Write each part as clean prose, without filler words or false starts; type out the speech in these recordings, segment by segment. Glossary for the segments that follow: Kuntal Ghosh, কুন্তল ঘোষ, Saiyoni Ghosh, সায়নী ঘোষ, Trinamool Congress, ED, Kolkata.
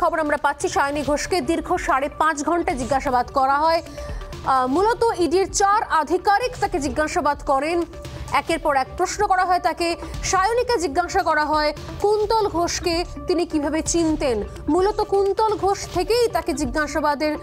खबर आमरा पाচ্ছি সায়নী ঘোষকে दीर्घ 5.5 घंटा जिज्ञासाबाद करा हय। मूलत इडिर 4 आधिकारिक ताके जिज्ञासाबाद करें, एकेर पर एक प्रश्न करा हय ताके। সায়নীকে जिज्ञासा करा हय কুন্তল ঘোষকে तिनि किभाबे चिनतेन। मूलत কুন্তল ঘোষ थेकेई ताके जिज्ञासाबादेर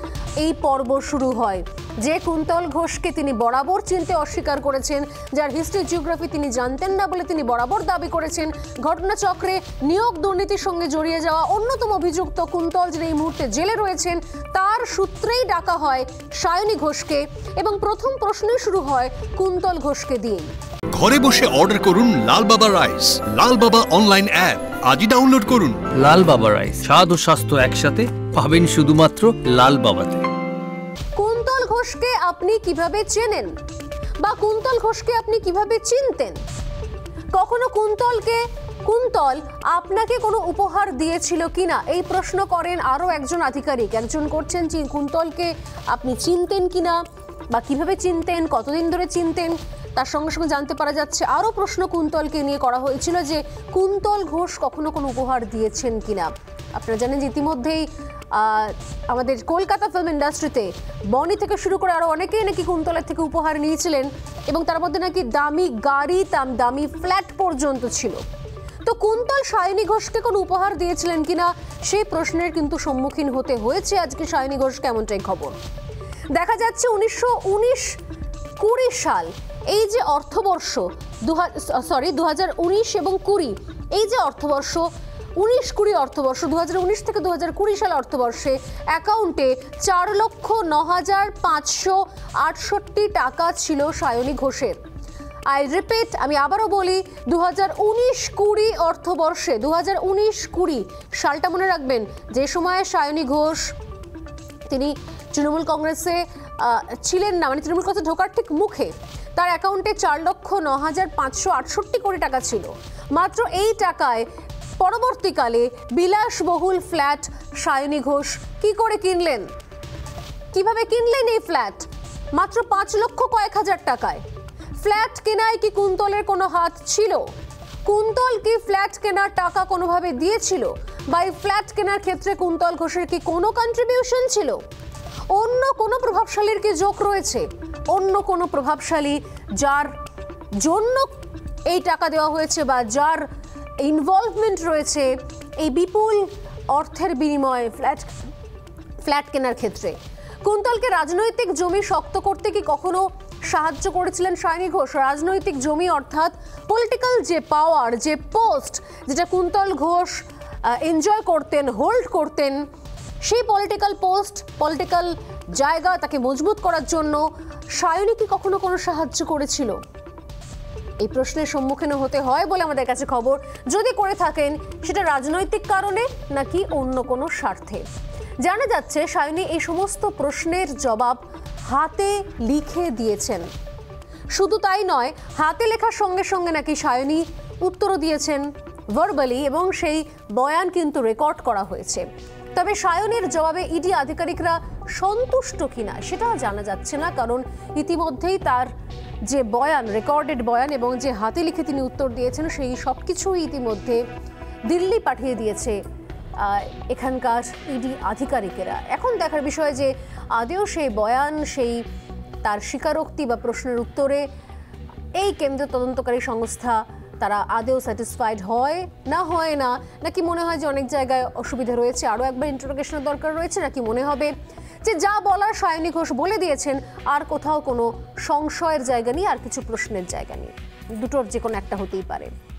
एई पर्ब शुरू हय। जे কুন্তল ঘোষকে तिनि बराबर चिनते अस्वीकार करेछेन, जार हिस्ट्री जियोग्राफी तिनि जानतेन ना बोले तिनि बराबर दाबी करेछेन। घटनाचक्रे नियोग दुर्नीतिर संगे जड़िए जावा अन्यतम अभियुक्त কুন্তল যিনি এই मुहूर्ते जेले रयेछेन, तार सूत्रेई डाका हय সায়নী ঘোষকে एबं प्रथम प्रश्नई शुरू हय কুন্তল ঘোষকে दिये। घरे बसे अर्डर करुन Lal Baba rice, Lal Baba online app आज ही डाउनलोड करुन। लाल बाबा राइस स्वाद और स्वास्थ्य एकसाथे पाबेन शुधुमात्र लाल बाबाते। কুন্তল ঘোষকে আপনি কিভাবে চেনেন বা কুন্তল ঘোষকে আপনি কিভাবে চিনতেন? কখনো কুন্তলকে কুন্তল আপনাকে কোনো উপহার দিয়েছিল কিনা এই প্রশ্ন করেন আরো একজন আধিকারিক। একজন করছেন কুন্তলকে আপনি চিনতেন কিনা বা কিভাবে চিনতেন, কতদিন ধরে চিনতেন। তার সঙ্গে সঙ্গে জানতে পারা যাচ্ছে আরও প্রশ্ন কুন্তলকে নিয়ে করা হয়েছিল যে কুন্তল ঘোষ কখনো কোনো উপহার দিয়েছেন কিনা। আপনারা জানেন যে ইতিমধ্যেই আমাদের কলকাতা ফিল্ম ইন্ডাস্ট্রিতে বনি থেকে শুরু করে আরও অনেকেই নাকি কুন্তলের থেকে উপহার নিয়েছিলেন এবং তার মধ্যে নাকি দামি গাড়ি, দামি ফ্ল্যাট পর্যন্ত ছিল। তো কুন্তল সায়নী ঘোষকে কোনো উপহার দিয়েছিলেন কিনা সেই প্রশ্নের কিন্তু সম্মুখীন হতে হয়েছে আজকে সায়নী ঘোষ। কেমনটাই খবর দেখা যাচ্ছে 1919-20 সাল এই যে অর্থবর্ষ 2019 এবং 20 এই যে অর্থবর্ষ 19-20 অর্থবর্ষ 2019 থেকে 2020 সাল অর্থবর্ষে অ্যাকাউন্টে 4,09,568 টাকা ছিল সায়নী ঘোষের। আই রিপিট, আমি আবারও বলি 2019-20 অর্থবর্ষে 2019-20 সালটা মনে রাখবেন যে সময়ে সায়নী ঘোষ তিনি তৃণমূল কংগ্রেসে ছিলেন না, মানে তৃণমূল কংগ্রেসে ঢোকার ঠিক মুখে তার অ্যাকাউন্টে 4,09,568 কোটি টাকা ছিল। মাত্র এই টাকায় পরবর্তীকালে বিলাসবহুল ফ্ল্যাট সায়নী ঘোষ কি করে কিনলেন, কিভাবে কিনলেন এই ফ্ল্যাট মাত্র 5,00,000 টাকায়? ফ্ল্যাট কেনায় কি কুন্তলের কোনো হাত ছিল? কুন্তল কি ফ্ল্যাট কেনার টাকা কোনোভাবে দিয়েছিল বা এই ফ্ল্যাট কেনার ক্ষেত্রে কুন্তল ঘোষের কি কোনো কন্ট্রিবিউশন ছিল? অন্য কোনো প্রভাবশালীর কি যোগ রয়েছে? অন্য কোনো প্রভাবশালী যার জন্য এই টাকা দেওয়া হয়েছে বা যার ইনভলভমেন্ট রয়েছে এই বিপুল অর্থের বিনিময়ে ফ্ল্যাট কেনার ক্ষেত্রে? কুন্তলকে রাজনৈতিক জমি শক্ত করতে কি কখনো সাহায্য করেছিলেন সায়নী ঘোষ? রাজনৈতিক জমি অর্থাৎ পলিটিক্যাল যে পাওয়ার, যে পোস্ট যেটা কুন্তল ঘোষ এনজয় করতেন, হোল্ড করতেন, সেই পলিটিক্যাল পোস্ট, পলিটিক্যাল জায়গা তাকে মজবুত করার জন্য সায়নী কি কখনো কোনো সাহায্য করেছিল? এই প্রশ্নের সম্মুখীন হতে হয় বলে আমাদের কাছে খবর। যদি করে থাকেন সেটা রাজনৈতিক কারণে নাকি অন্য কোনো স্বার্থে জানা যাচ্ছে সায়নী এই সমস্ত প্রশ্নের জবাব হাতে লিখে দিয়েছেন। শুধু তাই নয়, হাতে লেখার সঙ্গে সঙ্গে নাকি সায়নী উত্তরও দিয়েছেন ভার্বালি এবং সেই বয়ান কিন্তু রেকর্ড করা হয়েছে। তবে সায়নীর জবাবে ইডি আধিকারিকরা সন্তুষ্ট কিনা সেটা জানা যাচ্ছে না, কারণ ইতিমধ্যেই তার যে বয়ান, রেকর্ডেড বয়ান এবং যে হাতে লিখে তিনি উত্তর দিয়েছেন সেই সব কিছুই ইতিমধ্যে দিল্লি পাঠিয়ে দিয়েছে এখানকার ইডি আধিকারিকেরা। এখন দেখার বিষয় যে আদেও সেই বয়ান, সেই তার স্বীকারোক্তি বা প্রশ্নের উত্তরে এই কেন্দ্রীয় তদন্তকারী সংস্থা তারা আদেও স্যাটিসফাইড হয় না, হয় না নাকি মনে হয় যে অনেক জায়গায় অসুবিধা রয়েছে, আরও একবার ইন্টারোগেশনের দরকার রয়েছে, নাকি মনে হবে যে যা বলার সায়নী ঘোষ বলে দিয়েছেন, আর কোথাও কোনো সংশয়ের জায়গা নেই, আর কিছু প্রশ্নের জায়গা নেই। দুটোর যে কোনো একটা হতেই পারে।